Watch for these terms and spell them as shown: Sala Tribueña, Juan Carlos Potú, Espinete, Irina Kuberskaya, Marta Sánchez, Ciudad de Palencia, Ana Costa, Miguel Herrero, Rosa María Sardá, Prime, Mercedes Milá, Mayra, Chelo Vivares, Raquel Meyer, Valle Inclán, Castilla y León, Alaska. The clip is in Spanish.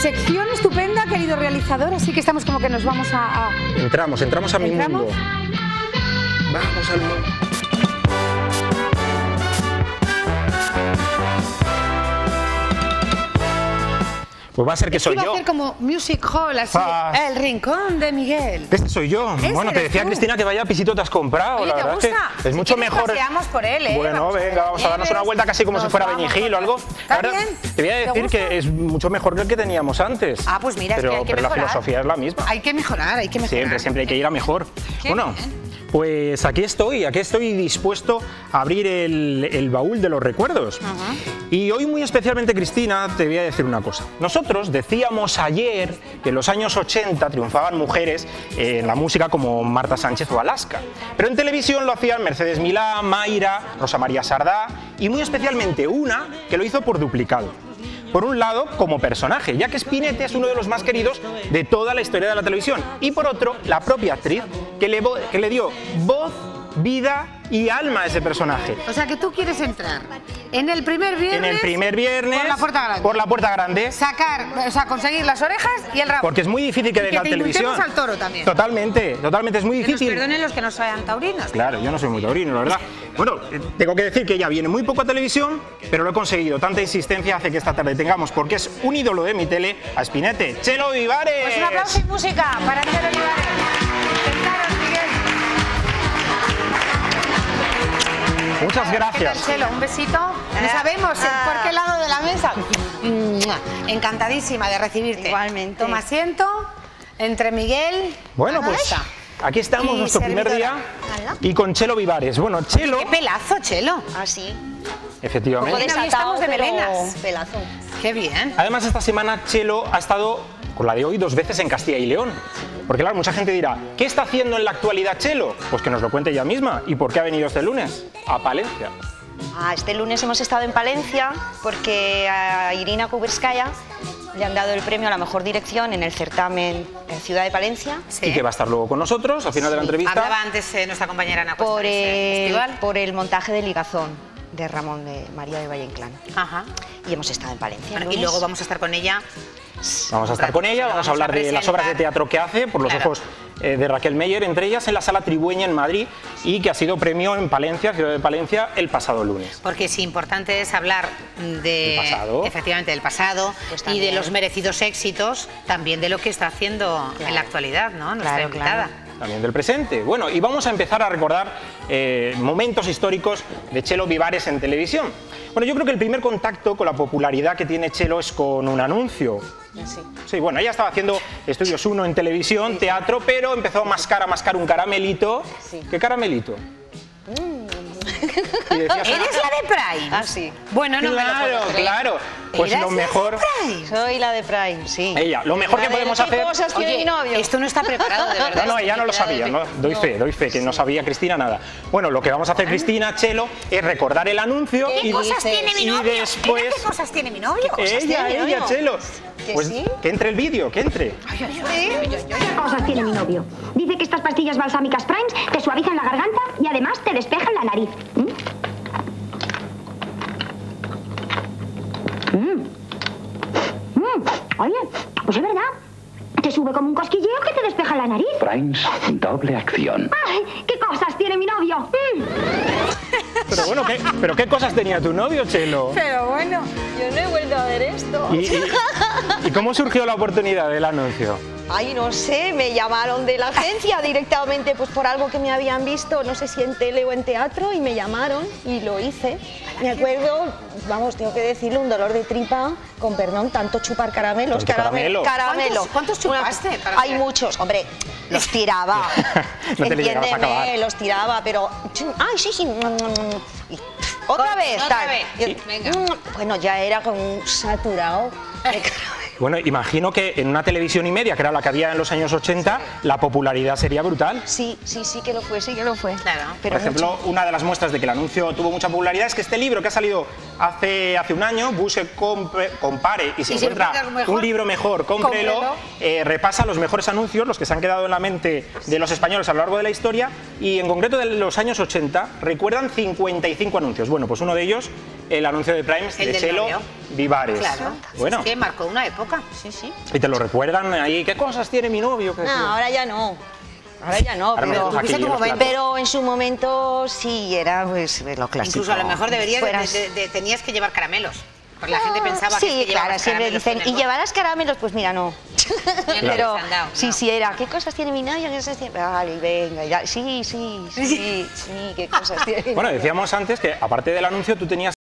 Sección estupenda, querido realizador, así que estamos como que nos vamos a... Entramos a mi mundo. Vamos al mundo. Pues va a ser que soy yo. Va a ser como Music Hall, así, El Rincón de Miguel. Este soy yo. Bueno, te decía Cristina que vaya pisito te has comprado. Oye, ¿te gusta? Es que mucho mejor. Por él, ¿eh? Bueno, venga, vamos a darnos una vuelta casi como si fuera Benigil o algo. Ahora, te voy a decir que es mucho mejor que el que teníamos antes. Ah, pues mira, pero, es que hay que mejorar. Pero la filosofía es la misma. Hay que mejorar, hay que mejorar. Siempre hay que ir a mejor. Bueno, pues aquí estoy dispuesto a abrir el baúl de los recuerdos. Y hoy muy especialmente, Cristina, te voy a decir una cosa. Nosotros decíamos ayer que en los años 80 triunfaban mujeres en la música como Marta Sánchez o Alaska. Pero en televisión lo hacían Mercedes Milá, Mayra, Rosa María Sardá y muy especialmente una que lo hizo por duplicado. Por un lado, como personaje, ya que Espinete es uno de los más queridos de toda la historia de la televisión. Y por otro, la propia actriz que le dio voz, vida y alma a ese personaje. O sea que tú quieres entrar en el primer viernes por la puerta grande, conseguir las orejas y el rabo, porque es muy difícil que venga la televisión. Al toro también. Totalmente es muy difícil. Que nos perdonen los que no sean taurinos. Claro, yo no soy muy taurino, la verdad. Bueno, tengo que decir que ella viene muy poco a televisión, pero lo he conseguido. Tanta insistencia hace que esta tarde tengamos, porque es un ídolo de mi tele, a Espinete. ¡Chelo Vivares! Pues un aplauso y música para Chelo Vivares. Muchas gracias. ¿Qué tal, Chelo? Un besito. No sabemos por qué lado de la mesa. Encantadísima de recibirte. Igualmente. Toma asiento entre Miguel. Bueno, pues aquí estamos, nuestro primer día. Y con Chelo Vivares. Bueno, Chelo. ¡Qué pelazo, Chelo! Así. Efectivamente. Hoy estamos de melenas. Pelazo. Qué bien. Además, esta semana Chelo ha estado, con la de hoy, 2 veces en Castilla y León. Porque claro, mucha gente dirá, ¿qué está haciendo en la actualidad Chelo? Pues que nos lo cuente ella misma. ¿Y por qué ha venido este lunes? A Palencia. Este lunes hemos estado en Palencia porque a Irina Kuberskaya le han dado el premio a la mejor dirección en el certamen en Ciudad de Palencia. Sí. Y que va a estar luego con nosotros al final de la entrevista. Hablaba antes nuestra compañera Ana Costa por el montaje de Ligazón de Ramón de María de Valle Inclán. Y hemos estado en Palencia. Bueno, y luego vamos a estar con ella. Vamos a hablar de las obras de teatro que hace, por los ojos de Raquel Meyer, entre ellas en la Sala Tribueña en Madrid, y que ha sido premio en Palencia, Ciudad de Palencia, el pasado lunes. Porque sí, importante es hablar del pasado pues y de los merecidos éxitos, también de lo que está haciendo en la actualidad, ¿no? Nuestra invitada. También del presente. Bueno, y vamos a empezar a recordar momentos históricos de Chelo Vivares en televisión. Bueno, yo creo que el primer contacto con la popularidad que tiene Chelo es con un anuncio. Sí, bueno, ella estaba haciendo Estudios 1 en televisión, teatro, pero empezó a mascar un caramelito. Sí. ¿Qué caramelito? Decías, ¿eres la de Prime? Sí. Bueno, no claro. Pues lo mejor. Soy la de Prime, sí. Ella, lo mejor que podemos hacer. Oye, mi novio. Esto no está preparado, de verdad. No, ella no lo sabía, ¿no? Doy fe, que no sabía Cristina nada. Bueno, lo que vamos a hacer, Cristina, Chelo, es recordar el anuncio. ¿Qué cosas tiene mi novio? Y después. ¿Qué cosas tiene mi novio? Ella, Chelo. Pues que entre el vídeo, que entre. ¿Qué cosas tiene mi novio? Dice que estas pastillas balsámicas Prime te suavizan la garganta y además te despejan la nariz. Oye, pues es verdad. Te sube como un cosquilleo que te despeja la nariz. Primes, doble acción. ¡Ay, qué cosas tiene mi novio! Pero bueno, ¿qué cosas tenía tu novio, Chelo? Pero bueno, yo no he vuelto a ver esto. ¿Y cómo surgió la oportunidad del anuncio? Ay, no sé, me llamaron de la agencia directamente, pues por algo que me habían visto, no sé si en tele o en teatro, y me llamaron y lo hice. Me acuerdo, vamos, tengo que decirlo, un dolor de tripa, con perdón, tanto chupar caramelos. Caramelo. ¿Cuántos chupaste? Hay muchos, hombre, los tiraba. No te entiéndeme, los tiraba, pero... Ay, sí. Otra vez. Bueno, ya era como un saturado de caramelo. Bueno, imagino que en una televisión y media, que era la que había en los años 80, la popularidad sería brutal. Sí que lo fue, Claro, pero por ejemplo, una de las muestras de que el anuncio tuvo mucha popularidad es que este libro que ha salido hace un año, busque, compare y si encuentra un libro mejor, cómprelo, repasa los mejores anuncios, los que se han quedado en la mente de los españoles a lo largo de la historia, y en concreto de los años 80 recuerdan 55 anuncios. Bueno, pues uno de ellos el anuncio de Prime de Chelo Vivares. Claro, bueno. Es que marcó una época, sí, sí. ¿Y te lo recuerdan ahí? ¿Qué cosas tiene mi novio? No, ahora ya no. Ahora ya no, pero en su momento sí era pues, lo clásico. Incluso a lo mejor deberías tenías que llevar caramelos. Porque la gente pensaba que sí, claro, siempre dicen, ¿y llevarás caramelos? Pues mira, no. Pero sí, sí era, ¿qué cosas tiene mi novio? Vale, venga, ya. Sí, sí, sí, sí, qué cosas tiene. Bueno, decíamos antes que aparte del anuncio tú tenías...